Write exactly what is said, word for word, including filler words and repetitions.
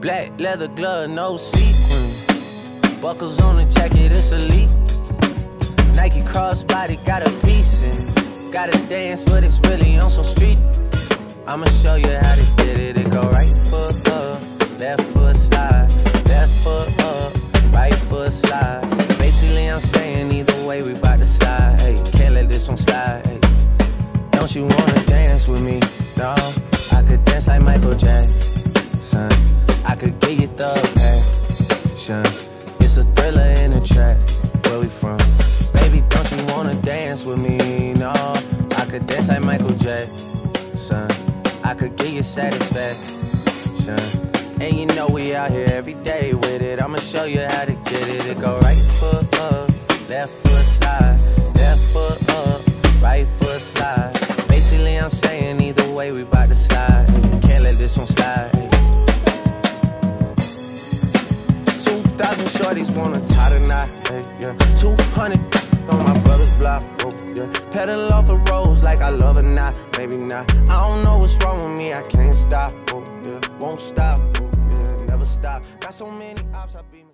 Black leather glove, no sequin. Buckles on the jacket, it's elite. Nike crossbody, got a piece in. Gotta dance, but it's really on some street. I'ma show you how to get it. It go right foot up, left foot slide. Left foot up, right foot slide. Basically, I'm saying either way, we bout to slide. Hey, can't let this one slide. Hey. Don't you wanna dance with me? No, I could dance like Michael Jackson. I could give you the passion. It's a thriller in a track. Where we from? Baby, don't you wanna dance with me? No, I could dance like Michael Jackson. I could give you satisfaction. And you know we out here every day with it. I'ma show you how to get it. It go right foot up, left foot slide. Left foot up, right foot slide. Basically, I'm saying either way we bout to slide. Can't let this one slide. Thousand shorties wanna tie the knot, hey, yeah. Two hundred on my brother's block, oh, yeah. Pedal off the roads like I love or not, maybe not. I don't know what's wrong with me, I can't stop, oh, yeah. Won't stop, oh, yeah. Never stop. Got so many ops, I be